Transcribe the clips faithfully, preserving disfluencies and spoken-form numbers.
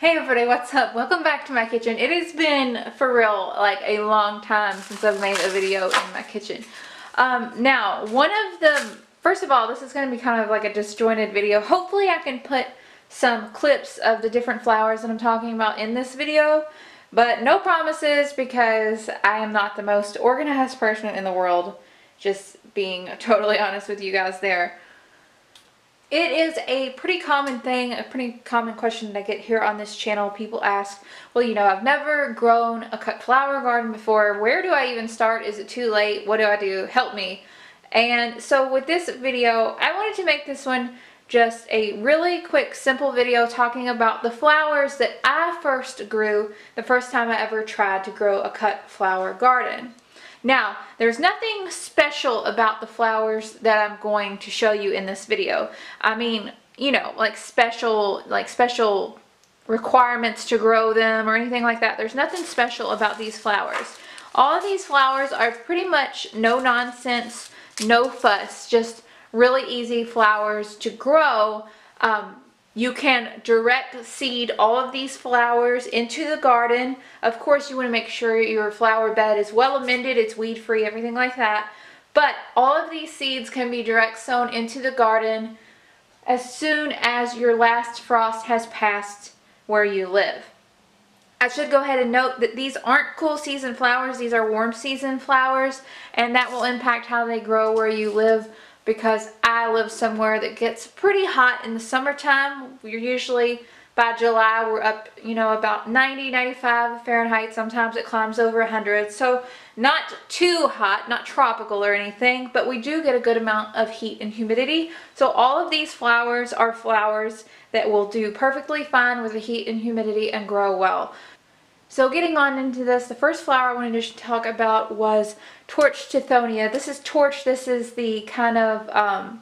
Hey everybody, what's up? Welcome back to my kitchen. It has been, for real, like a long time since I've made a video in my kitchen. Um, now, one of the, first of all, this is going to be kind of like a disjointed video. Hopefully I can put some clips of the different flowers that I'm talking about in this video, but no promises because I am not the most organized person in the world, just being totally honest with you guys there. It is a pretty common thing, a pretty common question that I get here on this channel. People ask, well, you know, I've never grown a cut flower garden before. Where do I even start? Is it too late? What do I do? Help me. And so with this video, I wanted to make this one just a really quick, simple video talking about the flowers that I first grew the first time I ever tried to grow a cut flower garden. Now, there's nothing special about the flowers that I'm going to show you in this video. I mean, you know, like special, like special requirements to grow them or anything like that. There's nothing special about these flowers. All of these flowers are pretty much no nonsense, no fuss, just really easy flowers to grow. Um, You can direct seed all of these flowers into the garden. Of course, you want to make sure your flower bed is well amended, it's weed free, everything like that. But all of these seeds can be direct sown into the garden as soon as your last frost has passed where you live. I should go ahead and note that these aren't cool season flowers, these are warm season flowers, and that will impact how they grow where you live. Because I live somewhere that gets pretty hot in the summertime. We're usually, by July, we're up, you know, about ninety, ninety-five Fahrenheit. Sometimes it climbs over one hundred. So not too hot, not tropical or anything, but we do get a good amount of heat and humidity. So all of these flowers are flowers that will do perfectly fine with the heat and humidity and grow well. So getting on into this, the first flower I wanted to talk about was Torch Tithonia. This is Torch, this is the kind of um,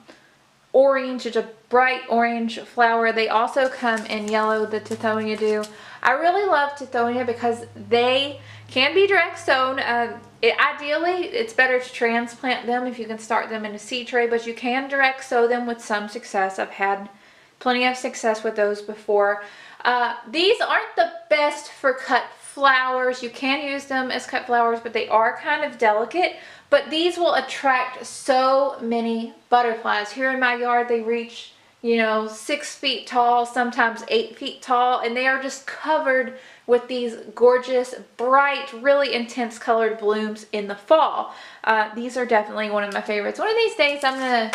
orange, it's a bright orange flower. They also come in yellow, the Tithonia do. I really love Tithonia because they can be direct sown. Uh, it, ideally, it's better to transplant them if you can start them in a seed tray, but you can direct sow them with some success. I've had plenty of success with those before. Uh, these aren't the best for cut flowers. You can use them as cut flowers, but they are kind of delicate. But these will attract so many butterflies. Here in my yard, they reach, you know, six feet tall, sometimes eight feet tall, and they are just covered with these gorgeous, bright, really intense colored blooms in the fall. Uh, these are definitely one of my favorites. One of these days, I'm gonna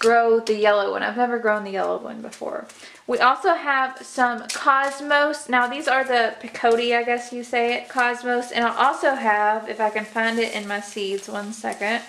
grow the yellow one. I've never grown the yellow one before. We also have some Cosmos. Now these are the picotee, I guess you say it, Cosmos. And I also have, if I can find it in my seeds, one second.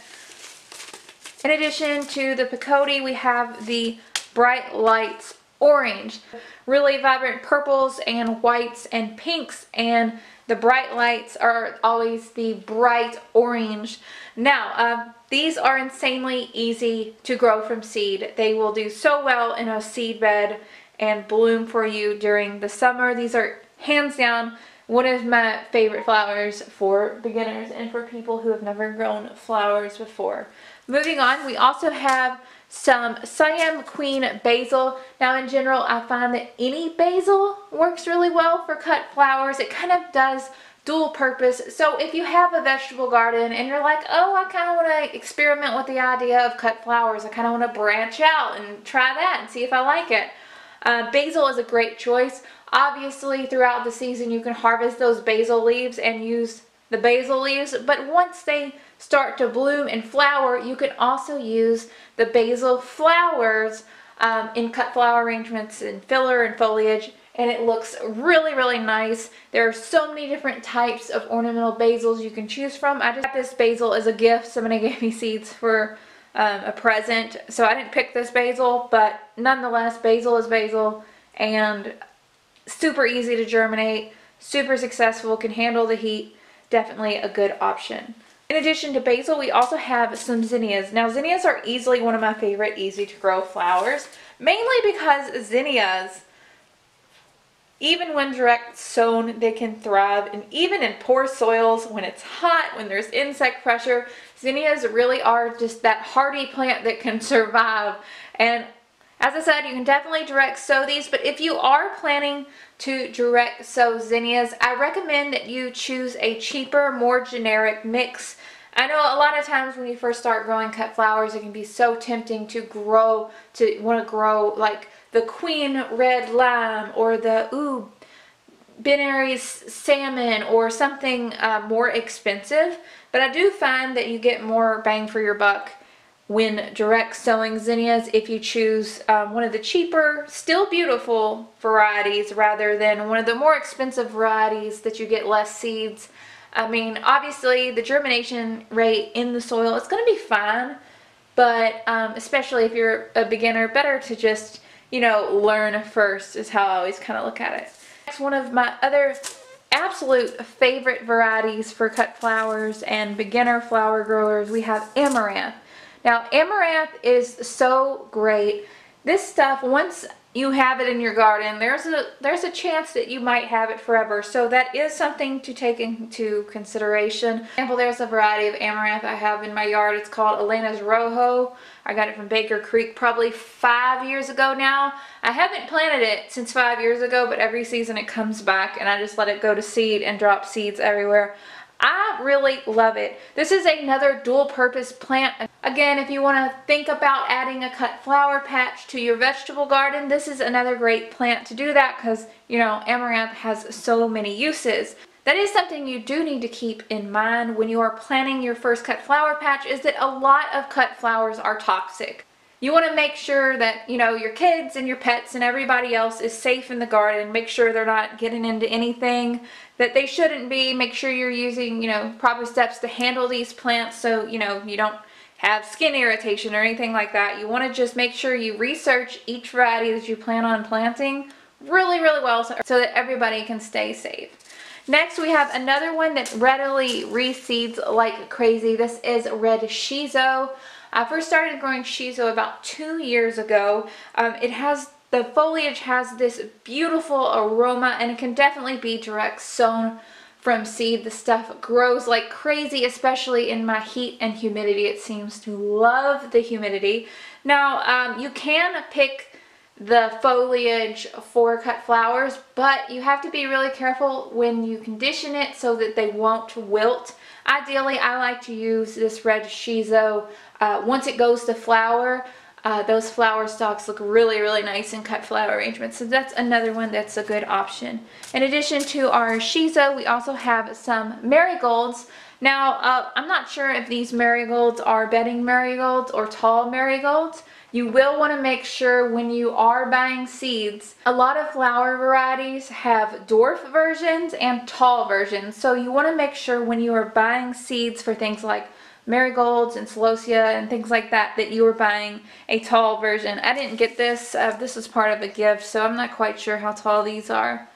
In addition to the picotee, we have the Bright Lights Orange. Really vibrant purples and whites and pinks, and the Bright Lights are always the bright orange. Now, uh, these are insanely easy to grow from seed. They will do so well in a seed bed and bloom for you during the summer. These are hands down one of my favorite flowers for beginners and for people who have never grown flowers before. Moving on, we also have some Siam Queen Basil. Now in general, I find that any basil works really well for cut flowers. It kind of does dual purpose. So if you have a vegetable garden and you're like, oh, I kind of want to experiment with the idea of cut flowers. I kind of want to branch out and try that and see if I like it. Uh, basil is a great choice. Obviously, throughout the season, you can harvest those basil leaves and use the basil leaves, but once they start to bloom and flower, you can also use the basil flowers um, in cut flower arrangements and filler and foliage, and it looks really, really nice. There are so many different types of ornamental basils you can choose from. I just got this basil as a gift. Somebody gave me seeds for um, a present, so I didn't pick this basil, but nonetheless, basil is basil and super easy to germinate, super successful, can handle the heat. Definitely a good option. In addition to basil, we also have some zinnias. Now zinnias are easily one of my favorite easy to grow flowers, mainly because zinnias, even when direct sown, they can thrive, and even in poor soils, when it's hot, when there's insect pressure, zinnias really are just that hardy plant that can survive. And As I said, you can definitely direct sow these, but if you are planning to direct sow zinnias, I recommend that you choose a cheaper, more generic mix. I know a lot of times when you first start growing cut flowers, it can be so tempting to grow, to want to grow like the Queen Red Lime or the ooh, binaries salmon or something uh, more expensive. But I do find that you get more bang for your buck when direct sowing zinnias if you choose um, one of the cheaper, still beautiful varieties rather than one of the more expensive varieties that you get less seeds. I mean, obviously the germination rate in the soil is going to be fine, but um, especially if you're a beginner, better to just, you know, learn first is how I always kind of look at it. Next, one of my other absolute favorite varieties for cut flowers and beginner flower growers, we have amaranth. Now, amaranth is so great. This stuff, once you have it in your garden, there's a there's a chance that you might have it forever. So that is something to take into consideration. For example, there's a variety of amaranth I have in my yard. It's called Elena's Rojo. I got it from Baker Creek probably five years ago now. I haven't planted it since five years ago, but every season it comes back and I just let it go to seed and drop seeds everywhere. I really love it. This is another dual-purpose plant. Again, if you want to think about adding a cut flower patch to your vegetable garden, this is another great plant to do that because, you know, amaranth has so many uses. That is something you do need to keep in mind when you are planning your first cut flower patch, is that a lot of cut flowers are toxic. You want to make sure that, you know, your kids and your pets and everybody else is safe in the garden. Make sure they're not getting into anything that they shouldn't be. Make sure you're using, you know, proper steps to handle these plants so, you know, you don't have skin irritation or anything like that. You want to just make sure you research each variety that you plan on planting really, really well so, so that everybody can stay safe. Next, we have another one that readily reseeds like crazy. This is red shiso. I first started growing shiso about two years ago. Um, it has, the foliage has this beautiful aroma, and it can definitely be direct sown from seed. The stuff grows like crazy, especially in my heat and humidity. It seems to love the humidity. Now, um, you can pick the foliage for cut flowers, but you have to be really careful when you condition it so that they won't wilt. Ideally, I like to use this red shiso. Uh, once it goes to flower, uh, those flower stalks look really, really nice in cut flower arrangements. So that's another one that's a good option. In addition to our shiso, we also have some marigolds. Now, uh, I'm not sure if these marigolds are bedding marigolds or tall marigolds. You will want to make sure when you are buying seeds, a lot of flower varieties have dwarf versions and tall versions. So you want to make sure when you are buying seeds for things like marigolds and celosia and things like that, that you are buying a tall version. I didn't get this. Uh, this was part of a gift, so I'm not quite sure how tall these are.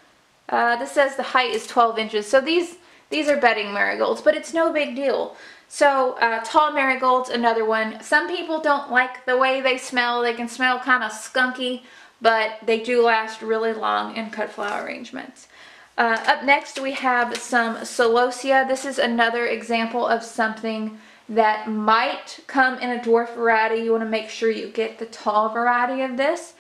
Uh, this says the height is twelve inches. So these, these are bedding marigolds, but it's no big deal. So uh, tall marigolds, another one. Some people don't like the way they smell. They can smell kind of skunky, but they do last really long in cut flower arrangements. Uh, up next we have some celosia. This is another example of something that might come in a dwarf variety. You want to make sure you get the tall variety of this.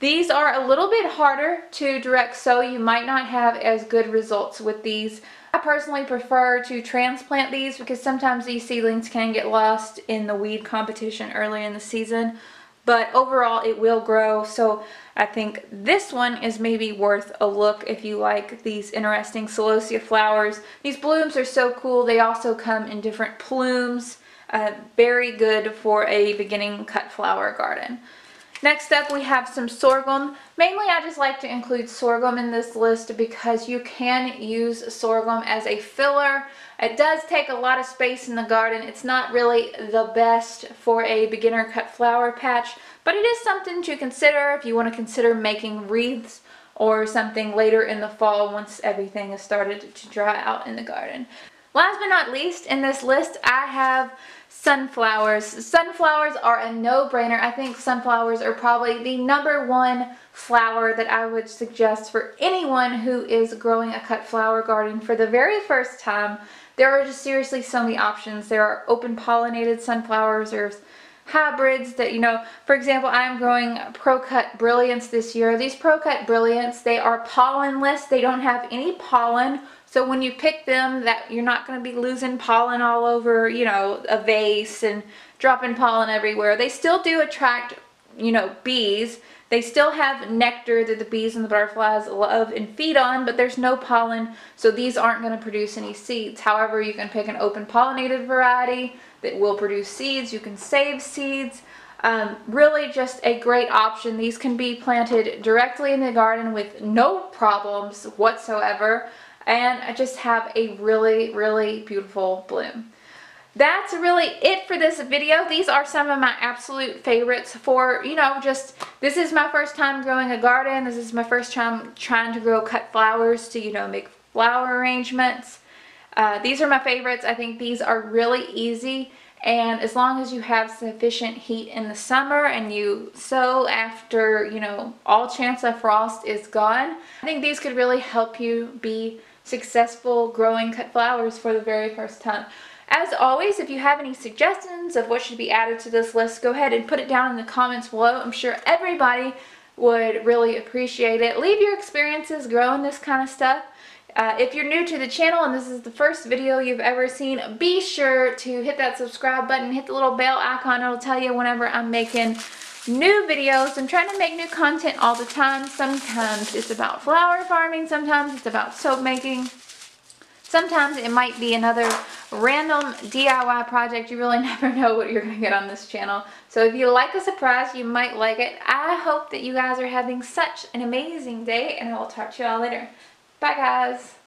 These are a little bit harder to direct sow. You might not have as good results with these. I personally prefer to transplant these because sometimes these seedlings can get lost in the weed competition early in the season, but overall it will grow, so I think this one is maybe worth a look if you like these interesting celosia flowers. These blooms are so cool. They also come in different plumes. Uh, very good for a beginning cut flower garden. Next up, we have some sorghum. Mainly, I just like to include sorghum in this list because you can use sorghum as a filler. It does take a lot of space in the garden. It's not really the best for a beginner cut flower patch, but it is something to consider if you want to consider making wreaths or something later in the fall once everything has started to dry out in the garden. Last but not least in this list, I have sunflowers. Sunflowers are a no-brainer. I think sunflowers are probably the number one flower that I would suggest for anyone who is growing a cut flower garden for the very first time. There are just seriously so many options. There are open pollinated sunflowers, there's hybrids that, you know, for example, I'm growing ProCut Brilliance this year. These ProCut Brilliance, they are pollenless. They don't have any pollen. So when you pick them, that you're not going to be losing pollen all over, you know, a vase and dropping pollen everywhere. They still do attract, you know, bees. They still have nectar that the bees and the butterflies love and feed on, but there's no pollen, so these aren't going to produce any seeds. However, you can pick an open pollinated variety that will produce seeds. You can save seeds. Um, really just a great option. These can be planted directly in the garden with no problems whatsoever, and I just have a really, really beautiful bloom. That's really it for this video. These are some of my absolute favorites for, you know, just, this is my first time growing a garden. This is my first time trying to grow cut flowers to, you know, make flower arrangements. Uh, these are my favorites. I think these are really easy. And as long as you have sufficient heat in the summer and you sow after, you know, all chance of frost is gone, I think these could really help you be successful growing cut flowers for the very first time. As always, if you have any suggestions of what should be added to this list, go ahead and put it down in the comments below. I'm sure everybody would really appreciate it. Leave your experiences growing this kind of stuff. Uh, if you're new to the channel and this is the first video you've ever seen, be sure to hit that subscribe button, hit the little bell icon. It'll tell you whenever I'm making new videos. I'm trying to make new content all the time. Sometimes it's about flower farming, sometimes it's about soap making. Sometimes it might be another random D I Y project. You really never know what you're going to get on this channel. So if you like a surprise, you might like it. I hope that you guys are having such an amazing day, and I will talk to you all later. Bye, guys.